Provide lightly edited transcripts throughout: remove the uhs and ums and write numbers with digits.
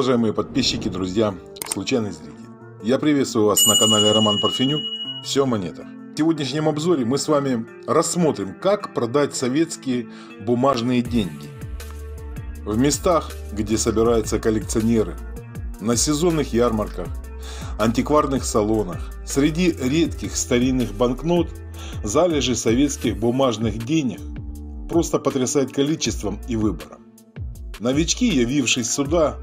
Уважаемые подписчики, друзья, случайные зрители, я приветствую вас на канале Роман Парфенюк. Все о монетах. В сегодняшнем обзоре мы с вами рассмотрим, как продать советские бумажные деньги в местах, где собираются коллекционеры, на сезонных ярмарках, антикварных салонах, среди редких старинных банкнот. Залежи советских бумажных денег просто потрясает количеством и выбором. Новички, явившись сюда,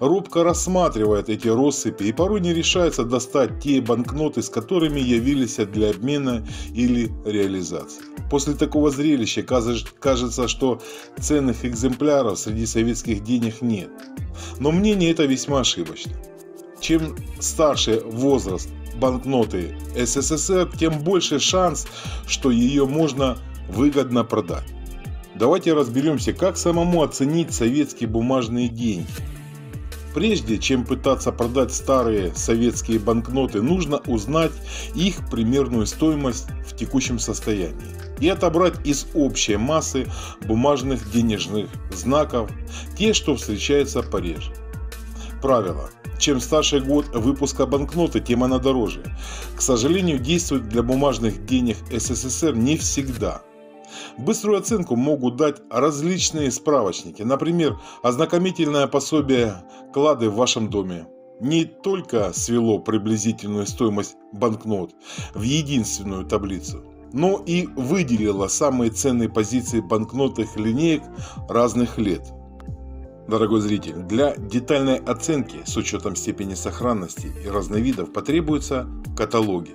робко рассматривают эти россыпи и порой не решаются достать те банкноты, с которыми явились для обмена или реализации. После такого зрелища кажется, что ценных экземпляров среди советских денег нет. Но мнение это весьма ошибочно. Чем старше возраст банкноты СССР, тем больше шанс, что ее можно выгодно продать. Давайте разберемся, как самому оценить советские бумажные деньги. Прежде чем пытаться продать старые советские банкноты, нужно узнать их примерную стоимость в текущем состоянии и отобрать из общей массы бумажных денежных знаков те, что встречаются пореже. Правило: чем старше год выпуска банкноты, тем она дороже. К сожалению, действует для бумажных денег СССР не всегда. Быструю оценку могут дать различные справочники, например, ознакомительное пособие «Клады в вашем доме». Не только свело приблизительную стоимость банкнот в единственную таблицу, но и выделило самые ценные позиции банкнотных линеек разных лет. Дорогой зритель, для детальной оценки с учетом степени сохранности и разновидов потребуются каталоги.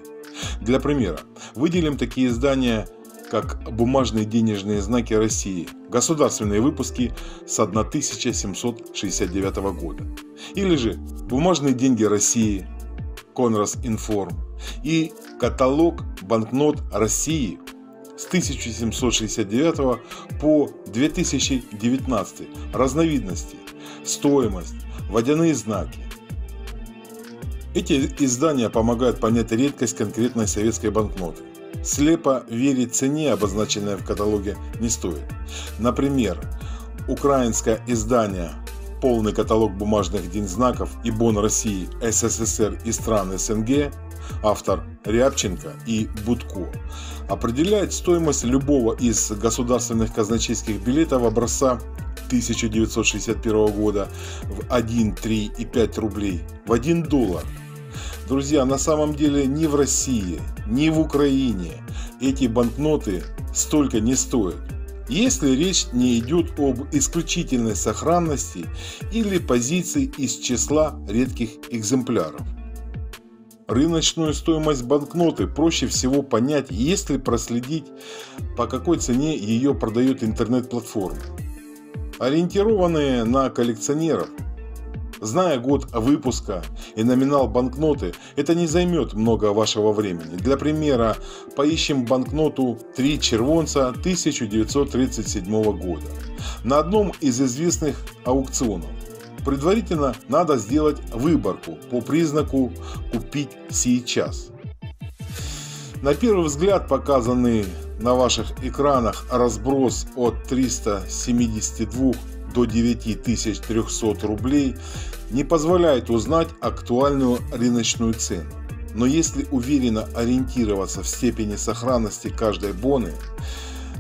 Для примера выделим такие издания, как «Бумажные денежные знаки России», государственные выпуски с 1769 года, или же «Бумажные деньги России», «Конрос-Информ» и «Каталог банкнот России» с 1769 по 2019, разновидности, стоимость, водяные знаки. Эти издания помогают понять редкость конкретной советской банкноты. Слепо верить цене, обозначенной в каталоге, не стоит. Например, украинское издание «Полный каталог бумажных деньги знаков и Бон России. СССР и стран СНГ», автор Рябченко и Будко, определяет стоимость любого из государственных казначейских билетов образца 1961 года в 1, 3 и 5 рублей, в $1. Друзья, на самом деле ни в России, ни в Украине эти банкноты столько не стоят, если речь не идет об исключительной сохранности или позиции из числа редких экземпляров. Рыночную стоимость банкноты проще всего понять, если проследить, по какой цене ее продают интернет-платформы, ориентированные на коллекционеров. Зная год выпуска и номинал банкноты, это не займет много вашего времени. Для примера поищем банкноту «Три червонца» 1937 года на одном из известных аукционов. Предварительно надо сделать выборку по признаку «купить сейчас». На первый взгляд показанный на ваших экранах разброс от 372 до 9300 рублей не позволяет узнать актуальную рыночную цену. Но если уверенно ориентироваться в степени сохранности каждой боны,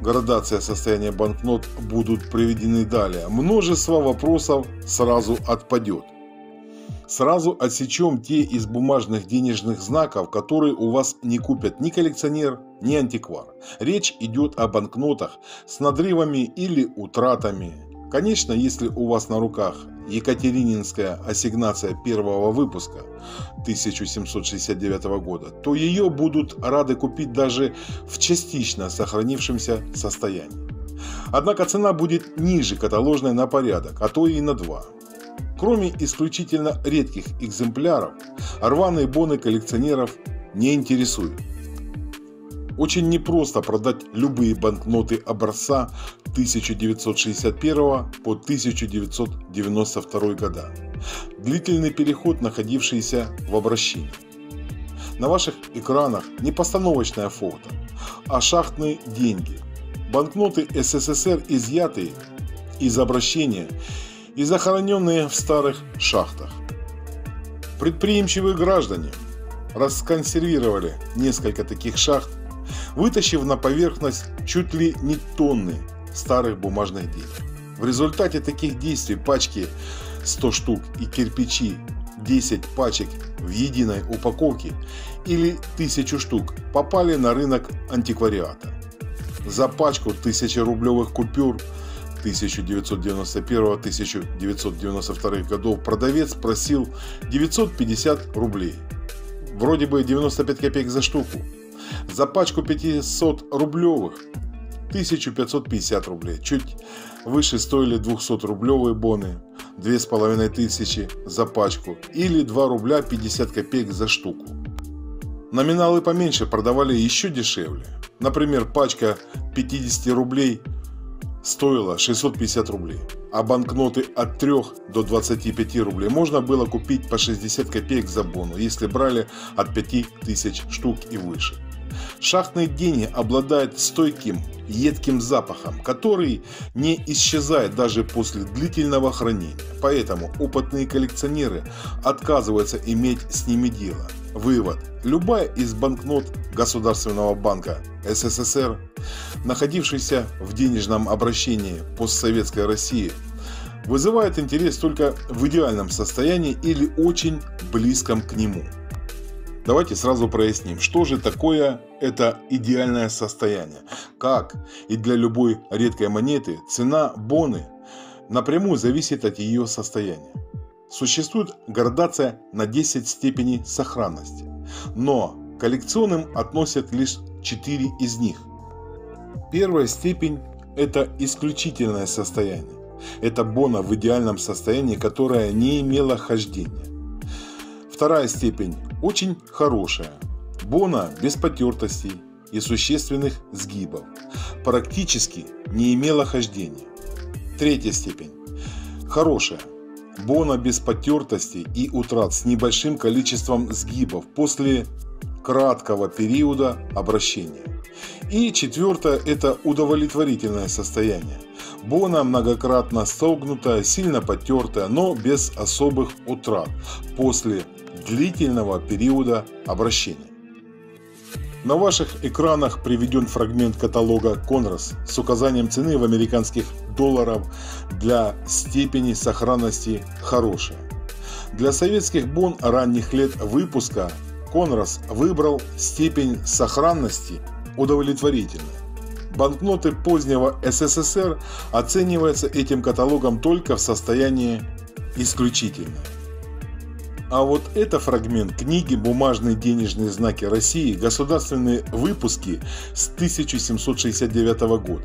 градация состояния банкнот будут приведены далее. Множество вопросов сразу отпадет. Сразу отсечем те из бумажных денежных знаков, которые у вас не купят ни коллекционер, ни антиквар. Речь идет о банкнотах с надрывами или утратами. Конечно, если у вас на руках Екатерининская ассигнация первого выпуска 1769 года, то ее будут рады купить даже в частично сохранившемся состоянии. Однако цена будет ниже каталожной на порядок, а то и на 2. Кроме исключительно редких экземпляров, рваные боны коллекционеров не интересуют. Очень непросто продать любые банкноты образца 1961 по 1992 года. Длительный переход, находившийся в обращении. На ваших экранах не постановочное фото, а шахтные деньги. Банкноты СССР, изъятые из обращения и захороненные в старых шахтах. Предприимчивые граждане расконсервировали несколько таких шахт, вытащив на поверхность чуть ли не тонны старых бумажных денег. В результате таких действий пачки 100 штук и кирпичи 10 пачек в единой упаковке или 1000 штук попали на рынок антиквариата. За пачку 1000-рублевых купюр 1991-1992 годов продавец просил 950 рублей, вроде бы 95 копеек за штуку. За пачку 500-рублевых 1550 рублей, чуть выше стоили 200-рублевые боны, 2500 за пачку или 2 рубля 50 копеек за штуку. Номиналы поменьше продавали еще дешевле. Например, пачка 50 рублей стоила 650 рублей, а банкноты от 3 до 25 рублей можно было купить по 60 копеек за бону, если брали от 5000 штук и выше. Шахтные деньги обладают стойким, едким запахом, который не исчезает даже после длительного хранения. Поэтому опытные коллекционеры отказываются иметь с ними дело. Вывод. Любая из банкнот Государственного банка СССР, находившаяся в денежном обращении постсоветской России, вызывает интерес только в идеальном состоянии или очень близком к нему. Давайте сразу проясним, что же такое это идеальное состояние. Как и для любой редкой монеты, цена боны напрямую зависит от ее состояния. Существует градация на 10 степеней сохранности, но к коллекционным относят лишь 4 из них. Первая степень – это исключительное состояние. Это бона в идеальном состоянии, которая не имела хождения. Вторая степень – очень хорошая. Бона без потертостей и существенных сгибов. Практически не имела хождения. Третья степень – хорошая. Бона без потертостей и утрат с небольшим количеством сгибов после краткого периода обращения. И четвертое – это удовлетворительное состояние. Бона многократно согнутая, сильно потертая, но без особых утрат после длительного периода обращения. На ваших экранах приведен фрагмент каталога «Конрос» с указанием цены в американских долларах для степени сохранности «хорошая». Для советских бон ранних лет выпуска «Конрос» выбрал степень сохранности удовлетворительной. Банкноты позднего СССР оцениваются этим каталогом только в состоянии «исключительное». А вот это фрагмент книги «Бумажные денежные знаки России. Государственные выпуски с 1769 года»,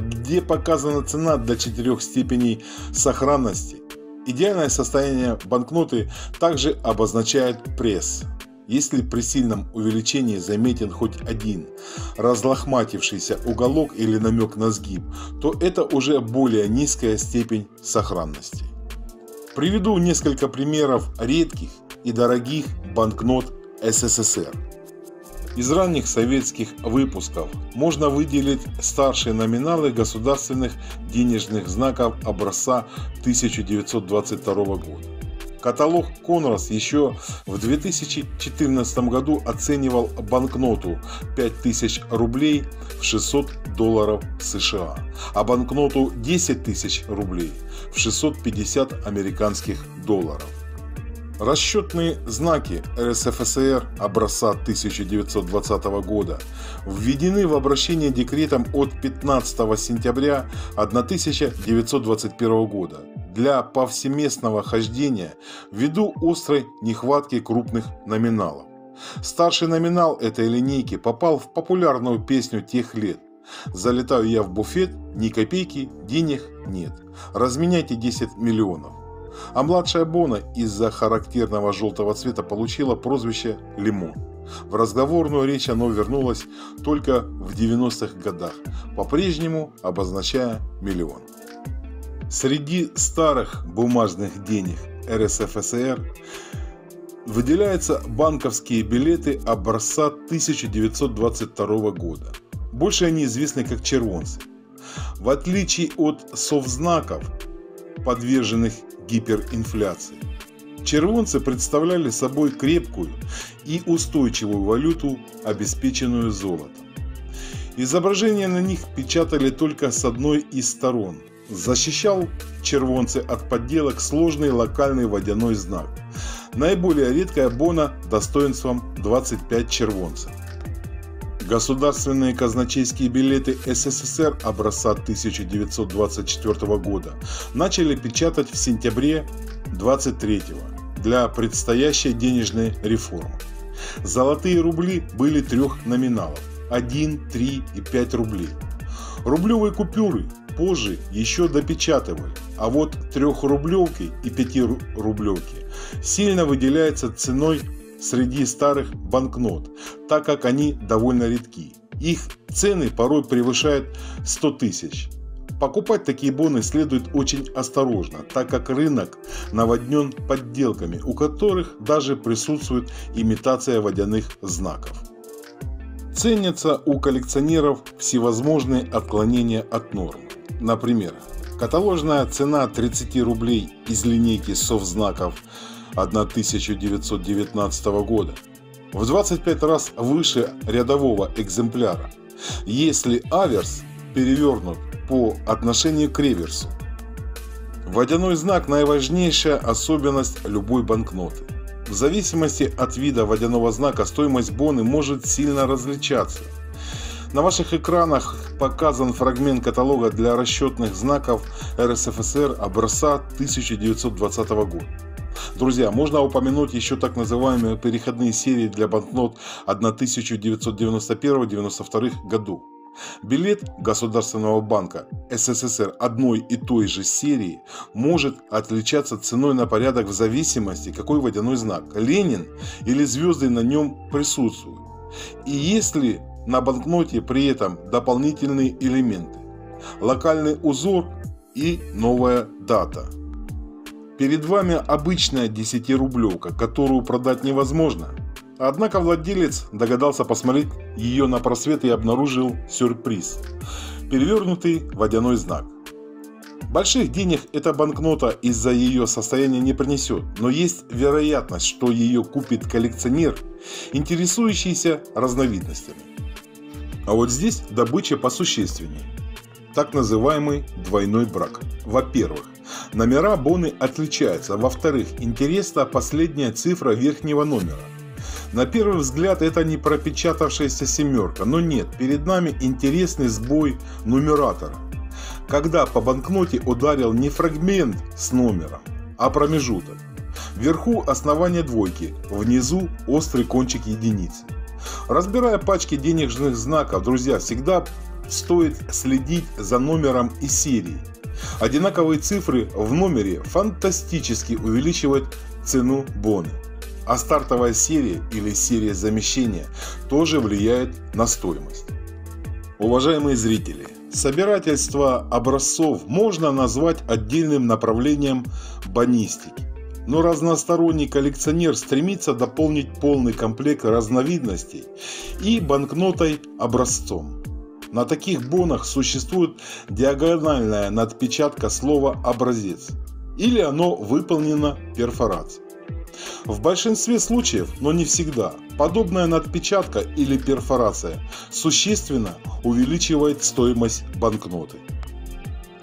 где показана цена для 4 степеней сохранности. Идеальное состояние банкноты также обозначает пресс. Если при сильном увеличении заметен хоть один разлохматившийся уголок или намек на сгиб, то это уже более низкая степень сохранности. Приведу несколько примеров редких и дорогих банкнот СССР. Из ранних советских выпусков можно выделить старшие номиналы государственных денежных знаков образца 1922 года. Каталог «Конрос» еще в 2014 году оценивал банкноту 5000 рублей в 600 долларов США, а банкноту 10 тысяч рублей в 650 американских долларов. Расчетные знаки РСФСР образца 1920 года введены в обращение декретом от 15 сентября 1921 года для повсеместного хождения ввиду острой нехватки крупных номиналов. Старший номинал этой линейки попал в популярную песню тех лет: «Залетаю я в буфет, ни копейки, денег нет. Разменяйте 10 миллионов». А младшая бона из-за характерного желтого цвета получила прозвище «Лимон». В разговорную речь оно вернулось только в 90-х годах, по-прежнему обозначая «миллион». Среди старых бумажных денег РСФСР выделяются банковские билеты образца 1922 года. Больше они известны как червонцы. В отличие от совзнаков, подверженных гиперинфляции. Червонцы представляли собой крепкую и устойчивую валюту, обеспеченную золотом. Изображения на них печатали только с одной из сторон. Защищал червонцы от подделок сложный локальный водяной знак. Наиболее редкая бона достоинством 25 червонцев. Государственные казначейские билеты СССР образца 1924 года начали печатать в сентябре 23-го для предстоящей денежной реформы. Золотые рубли были трех номиналов – 1, 3 и 5 рублей. Рублевые купюры позже еще допечатывали, а вот трехрублевки и пятирублевки сильно выделяются ценой среди старых банкнот, так как они довольно редки. Их цены порой превышают 100 тысяч. Покупать такие боны следует очень осторожно, так как рынок наводнен подделками, у которых даже присутствует имитация водяных знаков. Ценятся у коллекционеров всевозможные отклонения от нормы. Например, каталожная цена 30 рублей из линейки совзнаков 1919 года в 25 раз выше рядового экземпляра, если аверс перевернут по отношению к реверсу. Водяной знак – наиважнейшая особенность любой банкноты. В зависимости от вида водяного знака стоимость боны может сильно различаться. На ваших экранах показан фрагмент каталога для расчетных знаков РСФСР образца 1920 года. Друзья, можно упомянуть еще так называемые переходные серии для банкнот 1991-92 году. Билет Государственного банка СССР одной и той же серии может отличаться ценой на порядок в зависимости, какой водяной знак, Ленин или звезды на нем присутствуют, и если на банкноте при этом дополнительные элементы, локальный узор и новая дата. Перед вами обычная 10-рублевка, которую продать невозможно. Однако владелец догадался посмотреть ее на просвет и обнаружил сюрприз – перевернутый водяной знак. Больших денег эта банкнота из-за ее состояния не принесет, но есть вероятность, что ее купит коллекционер, интересующийся разновидностями. А вот здесь добыча посущественнее. Так называемый двойной брак. Во-первых, номера боны отличаются. Во-вторых, интересна последняя цифра верхнего номера. На первый взгляд это не пропечатавшаяся семерка, но нет, перед нами интересный сбой нумератора. Когда по банкноте ударил не фрагмент с номером, а промежуток. Вверху основание двойки, внизу острый кончик единицы. Разбирая пачки денежных знаков, друзья, всегда стоит следить за номером и серией. Одинаковые цифры в номере фантастически увеличивают цену боны. А стартовая серия или серия замещения тоже влияет на стоимость. Уважаемые зрители, собирательство образцов можно назвать отдельным направлением бонистики. Но разносторонний коллекционер стремится дополнить полный комплект разновидностей и банкнотой образцом. На таких бонах существует диагональная надпечатка слова «образец» или оно выполнено перфорацией. В большинстве случаев, но не всегда, подобная надпечатка или перфорация существенно увеличивает стоимость банкноты.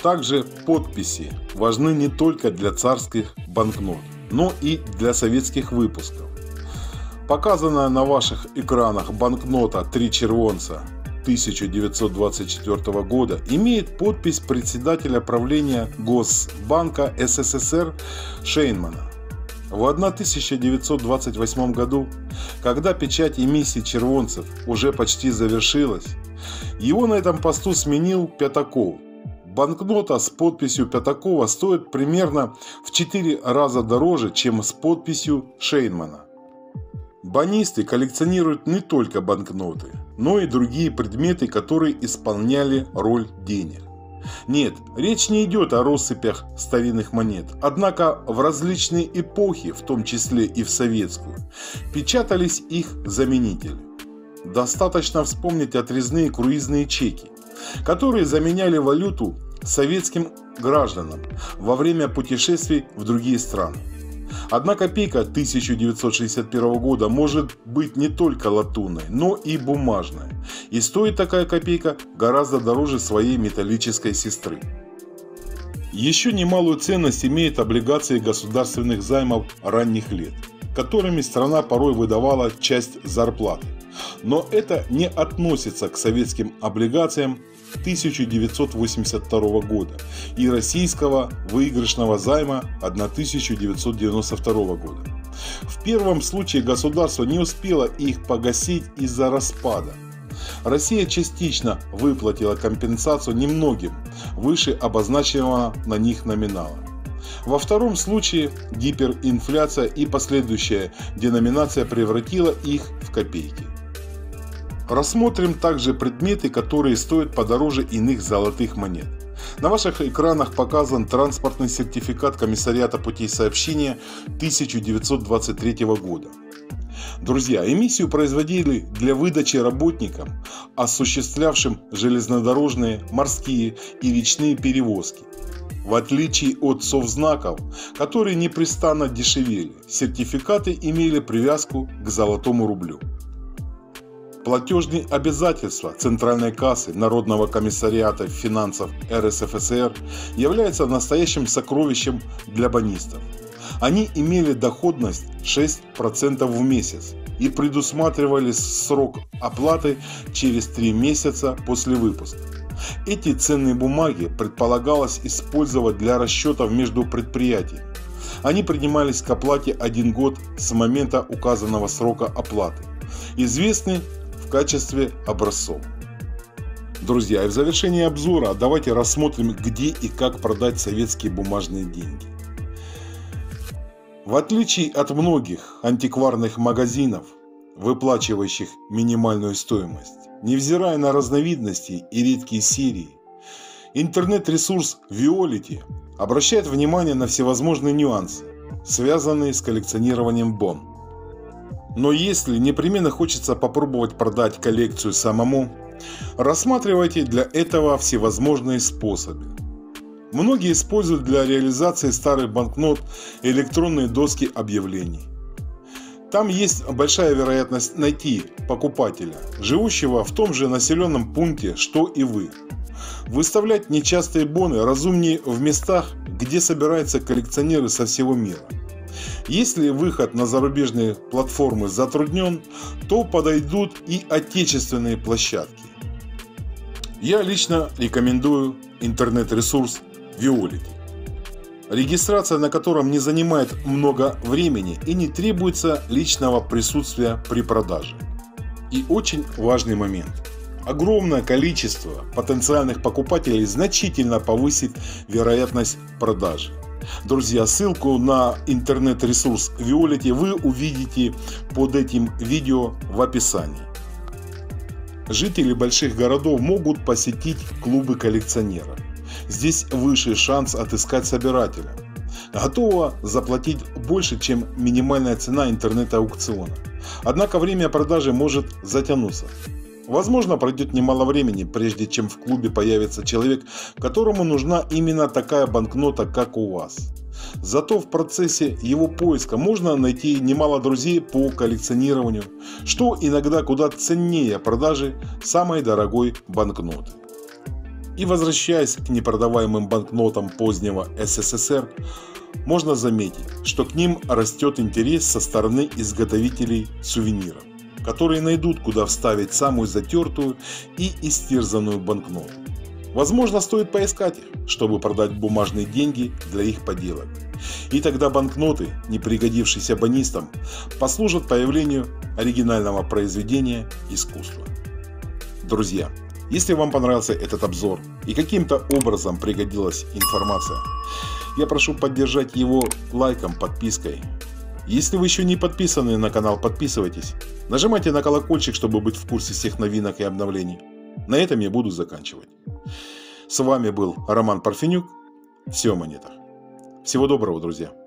Также подписи важны не только для царских банкнот, но и для советских выпусков. Показанная на ваших экранах банкнота «Три червонца» 1924 года имеет подпись председателя правления Госбанка СССР Шейнмана. В 1928 году, когда печать эмиссии червонцев уже почти завершилась, его на этом посту сменил Пятаков. Банкнота с подписью Пятакова стоит примерно в 4 раза дороже, чем с подписью Шейнмана. Бонисты коллекционируют не только банкноты, но и другие предметы, которые исполняли роль денег. Нет, речь не идет о россыпях старинных монет, однако в различные эпохи, в том числе и в советскую, печатались их заменители. Достаточно вспомнить отрезные круизные чеки, которые заменяли валюту советским гражданам во время путешествий в другие страны. Одна копейка 1961 года может быть не только латунной, но и бумажной. И стоит такая копейка гораздо дороже своей металлической сестры. Еще немалую ценность имеют облигации государственных займов ранних лет, которыми страна порой выдавала часть зарплаты. Но это не относится к советским облигациям 1982 года и российского выигрышного займа 1992 года. В первом случае государство не успело их погасить из-за распада. Россия частично выплатила компенсацию немногим выше обозначенного на них номинала. Во втором случае гиперинфляция и последующая деноминация превратила их в копейки. Рассмотрим также предметы, которые стоят подороже иных золотых монет. На ваших экранах показан транспортный сертификат Комиссариата путей сообщения 1923 года. Друзья, эмиссию производили для выдачи работникам, осуществлявшим железнодорожные, морские и речные перевозки. В отличие от совзнаков, которые непрестанно дешевели, сертификаты имели привязку к золотому рублю. Платежные обязательства Центральной кассы Народного комиссариата финансов РСФСР являются настоящим сокровищем для бонистов. Они имели доходность 6% в месяц и предусматривали срок оплаты через 3 месяца после выпуска. Эти ценные бумаги предполагалось использовать для расчетов между предприятиями. Они принимались к оплате 1 год с момента указанного срока оплаты. Известны в качестве образцов. Друзья, и в завершении обзора давайте рассмотрим, где и как продать советские бумажные деньги. В отличие от многих антикварных магазинов, выплачивающих минимальную стоимость, невзирая на разновидности и редкие серии, интернет-ресурс Violity обращает внимание на всевозможные нюансы, связанные с коллекционированием бон. Но если непременно хочется попробовать продать коллекцию самому, рассматривайте для этого всевозможные способы. Многие используют для реализации старых банкнот электронные доски объявлений. Там есть большая вероятность найти покупателя, живущего в том же населенном пункте, что и вы. Выставлять нечастые боны разумнее в местах, где собираются коллекционеры со всего мира. Если выход на зарубежные платформы затруднен, то подойдут и отечественные площадки. Я лично рекомендую интернет-ресурс Violity, регистрация на котором не занимает много времени и не требуется личного присутствия при продаже. И очень важный момент. Огромное количество потенциальных покупателей значительно повысит вероятность продажи. Друзья, ссылку на интернет-ресурс Violity вы увидите под этим видео в описании. Жители больших городов могут посетить клубы коллекционеров. Здесь выше шанс отыскать собирателя, готового заплатить больше, чем минимальная цена интернет-аукциона. Однако время продажи может затянуться. Возможно, пройдет немало времени, прежде чем в клубе появится человек, которому нужна именно такая банкнота, как у вас. Зато в процессе его поиска можно найти немало друзей по коллекционированию, что иногда куда ценнее продажи самой дорогой банкноты. И возвращаясь к непродаваемым банкнотам позднего СССР, можно заметить, что к ним растет интерес со стороны изготовителей сувениров, которые найдут, куда вставить самую затертую и истерзанную банкноту. Возможно, стоит поискать их, чтобы продать бумажные деньги для их поделок. И тогда банкноты, не пригодившиеся бонистам, послужат появлению оригинального произведения искусства. Друзья, если вам понравился этот обзор и каким-то образом пригодилась информация, я прошу поддержать его лайком, подпиской. Если вы еще не подписаны на канал, подписывайтесь. Нажимайте на колокольчик, чтобы быть в курсе всех новинок и обновлений. На этом я буду заканчивать. С вами был Роман Парфенюк. Все о монетах. Всего доброго, друзья.